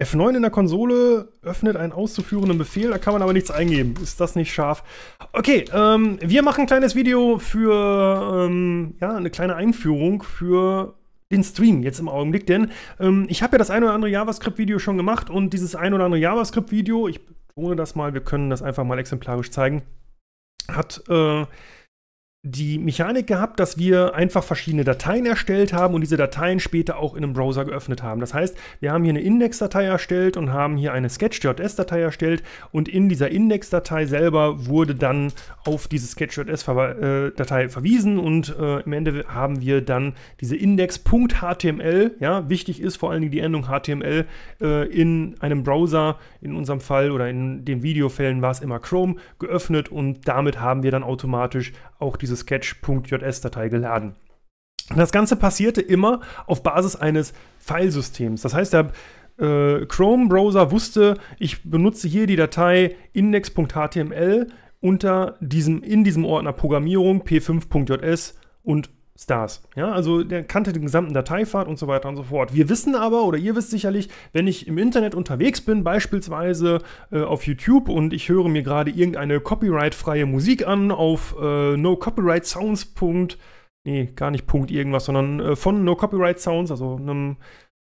F9 in der Konsole öffnet einen auszuführenden Befehl, da kann man aber nichts eingeben. Ist das nicht scharf? Okay, wir machen ein kleines Video für ja, eine kleine Einführung für den Stream jetzt im Augenblick, denn ich habe ja das ein oder andere JavaScript-Video schon gemacht und dieses ein oder andere JavaScript-Video, ich betone das mal, wir können das einfach mal exemplarisch zeigen, hat die Mechanik gehabt, dass wir einfach verschiedene Dateien erstellt haben und diese Dateien später auch in einem Browser geöffnet haben. Das heißt, wir haben hier eine Index-Datei erstellt und haben hier eine Sketch.js-Datei erstellt und in dieser Index-Datei selber wurde dann auf diese Sketch.js-Datei verwiesen und im Ende haben wir dann diese Index.html, ja, wichtig ist vor allen Dingen die Endung HTML, in einem Browser, in unserem Fall oder in den Videofällen war es immer Chrome, geöffnet und damit haben wir dann automatisch auch diese Sketch.js-Datei geladen. Das Ganze passierte immer auf Basis eines Filesystems. Das heißt, der Chrome-Browser wusste, ich benutze hier die Datei index.html unter diesem, in diesem Ordner Programmierung p5.js und Stars. Ja, also der kannte den gesamten Dateipfad und so weiter und so fort. Wir wissen aber, oder ihr wisst sicherlich, wenn ich im Internet unterwegs bin, beispielsweise auf YouTube und ich höre mir gerade irgendeine copyright-freie Musik an auf no-copyright-sounds. Nee, gar nicht Punkt irgendwas, sondern von no-copyright-sounds, also einem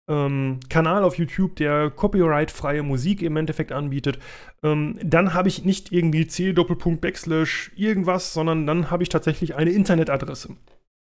Kanal auf YouTube, der copyright-freie Musik im Endeffekt anbietet, dann habe ich nicht irgendwie c:\backslash irgendwas, sondern dann habe ich tatsächlich eine Internetadresse.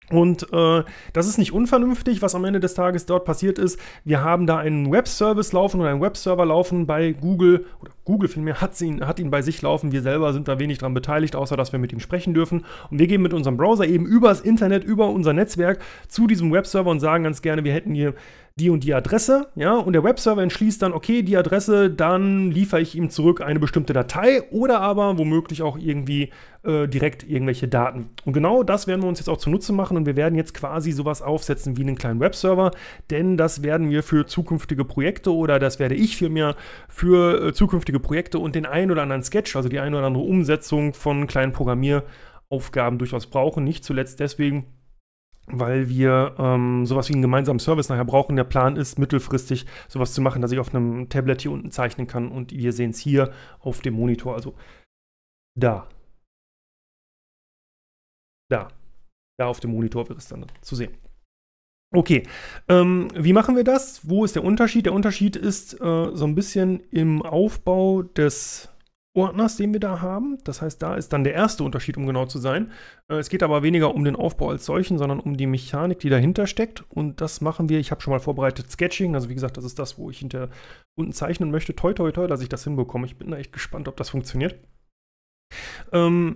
Und das ist nicht unvernünftig, was am Ende des Tages dort passiert ist. Wir haben da einen Webservice laufen oder einen Webserver laufen bei Google, oder Google vielmehr hat ihn bei sich laufen. Wir selber sind da wenig dran beteiligt, außer dass wir mit ihm sprechen dürfen. Und wir gehen mit unserem Browser eben übers Internet, über unser Netzwerk zu diesem Webserver und sagen ganz gerne, wir hätten hier die und die Adresse, ja, und der Webserver entschließt dann, okay, die Adresse, dann liefere ich ihm zurück eine bestimmte Datei oder aber womöglich auch irgendwie direkt irgendwelche Daten. Und genau das werden wir uns jetzt auch zunutze machen und wir werden jetzt quasi sowas aufsetzen wie einen kleinen Webserver, denn das werden wir für zukünftige Projekte oder das werde ich vielmehr für zukünftige Projekte und den einen oder anderen Sketch, also die eine oder andere Umsetzung von kleinen Programmieraufgaben durchaus brauchen, nicht zuletzt deswegen, weil wir sowas wie einen gemeinsamen Service nachher brauchen. Der Plan ist, mittelfristig sowas zu machen, dass ich auf einem Tablet hier unten zeichnen kann und wir sehen es hier auf dem Monitor, also da auf dem Monitor wird es dann zu sehen. Okay, wie machen wir das? Wo ist der Unterschied? Der Unterschied ist so ein bisschen im Aufbau des Ordners, den wir da haben. Das heißt, da ist dann der erste Unterschied, um genau zu sein. Es geht aber weniger um den Aufbau als solchen, sondern um die Mechanik, die dahinter steckt. Und das machen wir, ich habe schon mal vorbereitet, Sketching. Also wie gesagt, das ist das, wo ich hinter unten zeichnen möchte. Toi, toi, toi, dass ich das hinbekomme. Ich bin da echt gespannt, ob das funktioniert.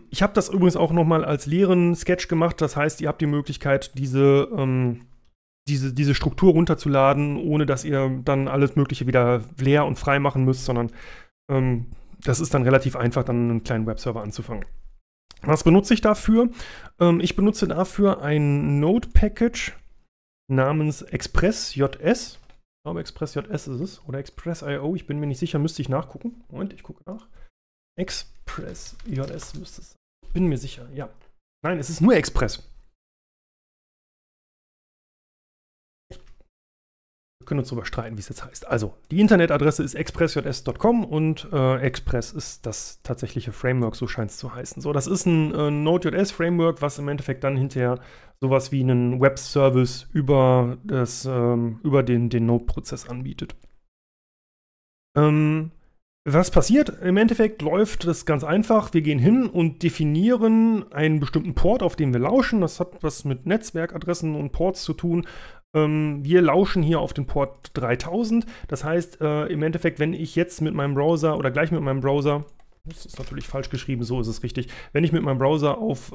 Ich habe das übrigens auch nochmal als leeren Sketch gemacht. Das heißt, ihr habt die Möglichkeit, diese Struktur runterzuladen, ohne dass ihr dann alles Mögliche wieder leer und frei machen müsst, sondern das ist dann relativ einfach, dann einen kleinen Webserver anzufangen. Was benutze ich dafür? Ich benutze dafür ein Node-Package namens Express.js. Ich glaube, Express.js ist es. Oder Express.io. Ich bin mir nicht sicher, müsste ich nachgucken. Moment, ich gucke nach. Express.js müsste es sein. Ich bin mir sicher, ja. Nein, es ist nur Express. Wir können uns darüber streiten, wie es jetzt heißt. Also, die Internetadresse ist express.js.com und Express ist das tatsächliche Framework, so scheint es zu heißen. So, das ist ein Node.js-Framework, was im Endeffekt dann hinterher sowas wie einen Web-Service über den Node-Prozess anbietet. Was passiert? Im Endeffekt läuft das ganz einfach. Wir gehen hin und definieren einen bestimmten Port, auf den wir lauschen. Das hat was mit Netzwerkadressen und Ports zu tun. Wir lauschen hier auf den Port 3000. Das heißt, im Endeffekt, wenn ich jetzt mit meinem Browser oder gleich mit meinem Browser, das ist natürlich falsch geschrieben, so ist es richtig, wenn ich mit meinem Browser auf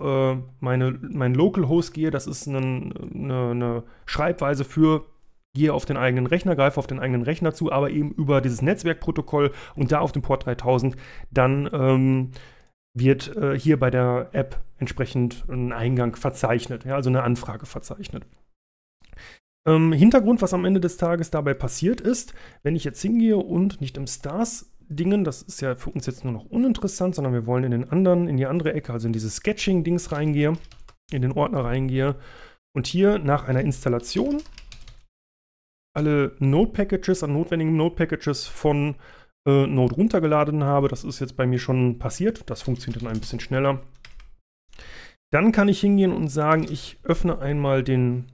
meinen Localhost gehe, das ist eine Schreibweise für, gehe auf den eigenen Rechner, greife auf den eigenen Rechner zu, aber eben über dieses Netzwerkprotokoll und da auf den Port 3000, dann wird hier bei der App entsprechend ein Eingang verzeichnet, ja, also eine Anfrage verzeichnet. Hintergrund, was am Ende des Tages dabei passiert ist, wenn ich jetzt hingehe und nicht im Stars-Dingen, das ist ja für uns jetzt nur noch uninteressant, sondern wir wollen in die andere Ecke, also in dieses Sketching-Dings reingehe, in den Ordner reingehe und hier nach einer Installation alle Node-Packages, an notwendigen Node-Packages von Node runtergeladen habe. Das ist jetzt bei mir schon passiert. Das funktioniert dann ein bisschen schneller. Dann kann ich hingehen und sagen, ich öffne einmal den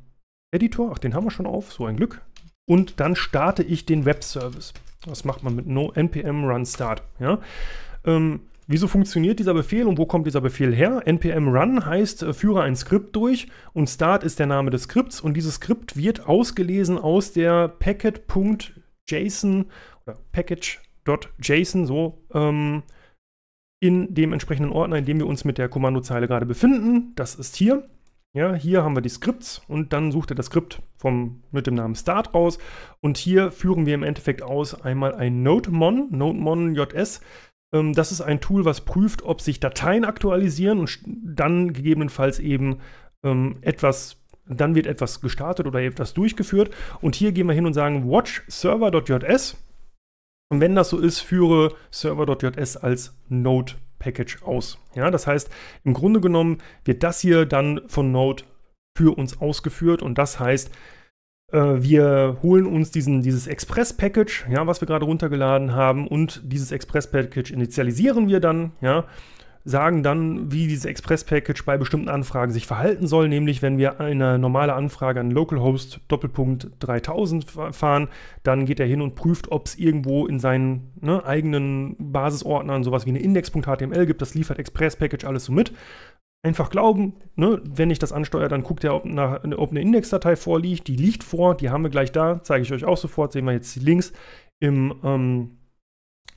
Editor. Ach, den haben wir schon auf, so ein Glück. Und dann starte ich den Web-Service. Das macht man mit npm run start. Ja? Wieso funktioniert dieser Befehl und wo kommt dieser Befehl her? npm run heißt, führe ein Skript durch und start ist der Name des Skripts und dieses Skript wird ausgelesen aus der packet.json oder package.json so in dem entsprechenden Ordner, in dem wir uns mit der Kommandozeile gerade befinden. Das ist hier. Ja, hier haben wir die Skripts und dann sucht er das Skript mit dem Namen Start raus und hier führen wir im Endeffekt aus einmal ein Node.Mon, Node.Mon.js. Das ist ein Tool, was prüft, ob sich Dateien aktualisieren und dann gegebenenfalls eben dann wird etwas gestartet oder etwas durchgeführt und hier gehen wir hin und sagen watch server.js und wenn das so ist, führe server.js als Node Package aus. Ja, das heißt, im Grunde genommen wird das hier dann von Node für uns ausgeführt und das heißt, wir holen uns dieses Express-Package, ja, was wir gerade runtergeladen haben und dieses Express-Package initialisieren wir dann, ja, sagen dann, wie dieses Express-Package bei bestimmten Anfragen sich verhalten soll, nämlich wenn wir eine normale Anfrage an localhost /3000 fahren, dann geht er hin und prüft, ob es irgendwo in seinen eigenen Basisordnern sowas wie eine index.html gibt, das liefert Express-Package alles so mit. Einfach glauben, wenn ich das ansteuere, dann guckt er, ob eine Indexdatei vorliegt, die liegt vor, die haben wir gleich da, zeige ich euch auch sofort, sehen wir jetzt die Links in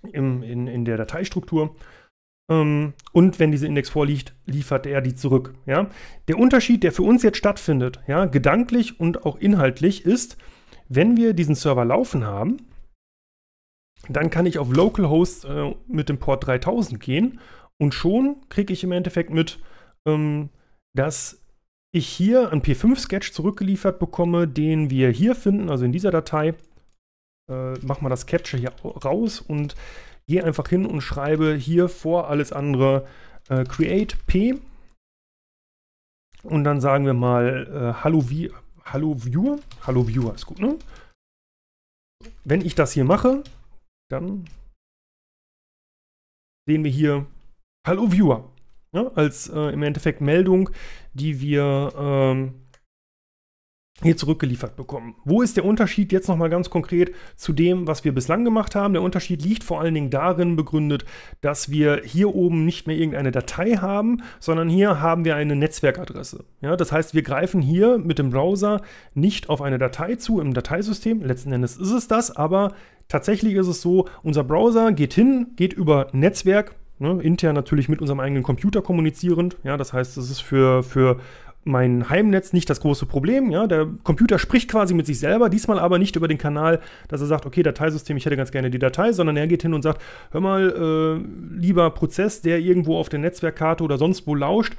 der Dateistruktur. Und wenn diese Index vorliegt, liefert er die zurück. Ja? Der Unterschied, der für uns jetzt stattfindet, ja, gedanklich und auch inhaltlich, ist, wenn wir diesen Server laufen haben, dann kann ich auf localhost mit dem Port 3000 gehen und schon kriege ich im Endeffekt mit, dass ich hier einen p5-Sketch zurückgeliefert bekomme, den wir hier finden, also in dieser Datei. Machen wir das Capture hier raus und gehe einfach hin und schreibe hier vor alles andere create p und dann sagen wir mal hallo Viewer ist gut, ne? Wenn ich das hier mache, dann sehen wir hier hallo Viewer, ja, als im Endeffekt Meldung, die wir hier zurückgeliefert bekommen. Wo ist der Unterschied jetzt nochmal ganz konkret zu dem, was wir bislang gemacht haben? Der Unterschied liegt vor allen Dingen darin begründet, dass wir hier oben nicht mehr irgendeine Datei haben, sondern hier haben wir eine Netzwerkadresse. Ja, das heißt, wir greifen hier mit dem Browser nicht auf eine Datei zu im Dateisystem. Letzten Endes ist es das, aber tatsächlich ist es so, unser Browser geht hin, geht über Netzwerk, intern natürlich mit unserem eigenen Computer kommunizierend. Ja, das heißt, es ist für mein Heimnetz nicht das große Problem, ja, der Computer spricht quasi mit sich selber, diesmal aber nicht über den Kanal, dass er sagt, okay, Dateisystem, ich hätte ganz gerne die Datei, sondern er geht hin und sagt, hör mal, lieber Prozess, der irgendwo auf der Netzwerkkarte oder sonst wo lauscht,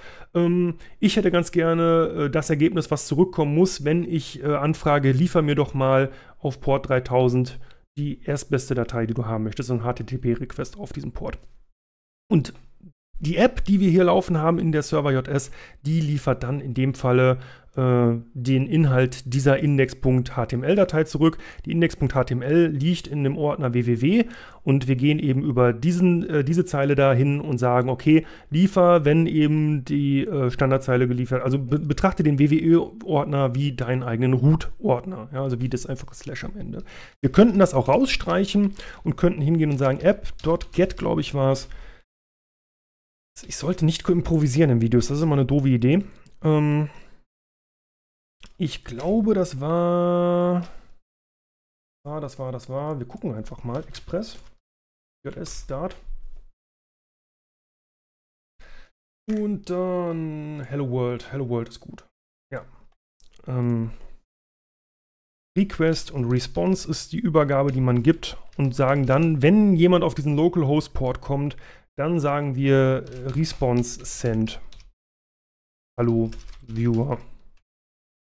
ich hätte ganz gerne das Ergebnis, was zurückkommen muss, wenn ich anfrage, liefer mir doch mal auf Port 3000 die erstbeste Datei, die du haben möchtest, ein HTTP-Request auf diesem Port. Und die App, die wir hier laufen haben in der Server.js, die liefert dann in dem Falle den Inhalt dieser index.html-Datei zurück. Die index.html liegt in dem Ordner www und wir gehen eben über diese Zeile dahin und sagen, okay, liefer, wenn eben die Standardzeile geliefert, also betrachte den wwe-Ordner wie deinen eigenen root-Ordner, ja, also wie das einfache Slash am Ende. Wir könnten das auch rausstreichen und könnten hingehen und sagen, app.get, glaube ich, war es. Ich sollte nicht improvisieren in Videos, das ist immer eine doofe Idee. Ich glaube, das war... Das war... Wir gucken einfach mal. Express.js Start. Und dann... Hello World. Hello World ist gut. Ja. Request und Response ist die Übergabe, die man gibt und sagen dann, wenn jemand auf diesen Localhost-Port kommt, dann sagen wir Response Send Hallo Viewer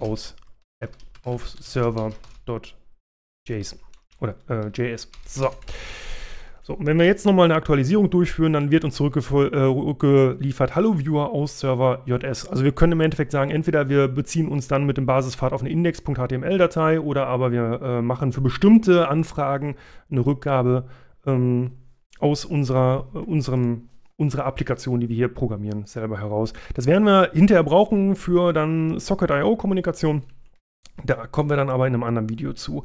aus App auf Server.json oder JS. So. So, und wenn wir jetzt nochmal eine Aktualisierung durchführen, dann wird uns zurückgeliefert Hallo Viewer aus Server JS. Also wir können im Endeffekt sagen, entweder wir beziehen uns dann mit dem Basispfad auf eine index.html-Datei oder aber wir machen für bestimmte Anfragen eine Rückgabe aus unserer Applikation, die wir hier programmieren, selber heraus. Das werden wir hinterher brauchen für dann Socket.io-Kommunikation. Da kommen wir dann aber in einem anderen Video zu.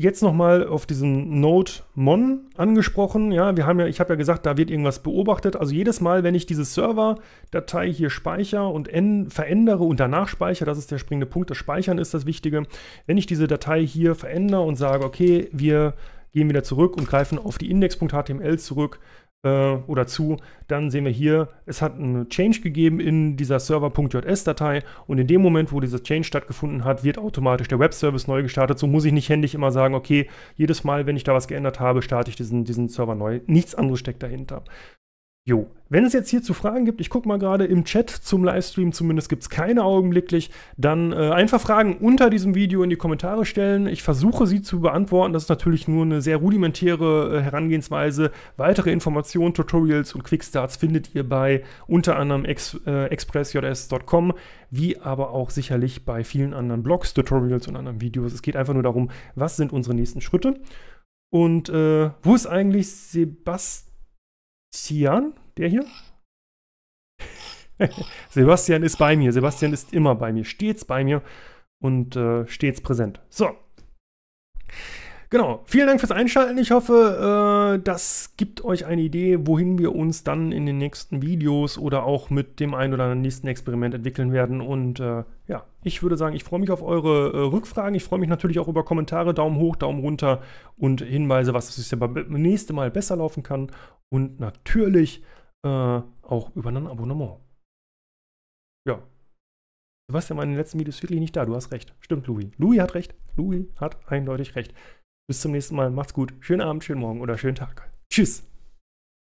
Jetzt nochmal auf diesen Node.Mon angesprochen. Ja, ich habe ja gesagt, da wird irgendwas beobachtet. Also jedes Mal, wenn ich diese Server-Datei hier speichere und verändere und danach speichere, das ist der springende Punkt, das Speichern ist das Wichtige. Wenn ich diese Datei hier verändere und sage, okay, wir gehen wieder zurück und greifen auf die index.html zurück oder zu, dann sehen wir hier, es hat einen Change gegeben in dieser Server.js-Datei und in dem Moment, wo dieser Change stattgefunden hat, wird automatisch der Webservice neu gestartet. So muss ich nicht händisch immer sagen, okay, jedes Mal, wenn ich da was geändert habe, starte ich diesen Server neu. Nichts anderes steckt dahinter. Jo, wenn es jetzt hierzu Fragen gibt, ich gucke mal gerade im Chat zum Livestream, zumindest gibt es keine augenblicklich, dann einfach Fragen unter diesem Video in die Kommentare stellen. Ich versuche sie zu beantworten, das ist natürlich nur eine sehr rudimentäre Herangehensweise. Weitere Informationen, Tutorials und Quickstarts findet ihr bei unter anderem expressjs.com, wie aber auch sicherlich bei vielen anderen Blogs, Tutorials und anderen Videos. Es geht einfach nur darum, was sind unsere nächsten Schritte und wo ist eigentlich Sebastian, der hier? Sebastian ist bei mir. Sebastian ist immer bei mir, stets bei mir und stets präsent. So. Genau. Vielen Dank fürs Einschalten. Ich hoffe, das gibt euch eine Idee, wohin wir uns dann in den nächsten Videos oder auch mit dem einen oder anderen nächsten Experiment entwickeln werden. Und ja, ich würde sagen, ich freue mich auf eure Rückfragen. Ich freue mich natürlich auch über Kommentare, Daumen hoch, Daumen runter und Hinweise, was es beim nächsten Mal besser laufen kann. Und natürlich auch über ein Abonnement. Ja. Sebastian war in den letzten Videos wirklich nicht da. Du hast recht. Stimmt, Louis. Louis hat recht. Louis hat eindeutig recht. Bis zum nächsten Mal. Macht's gut. Schönen Abend, schönen Morgen oder schönen Tag. Tschüss.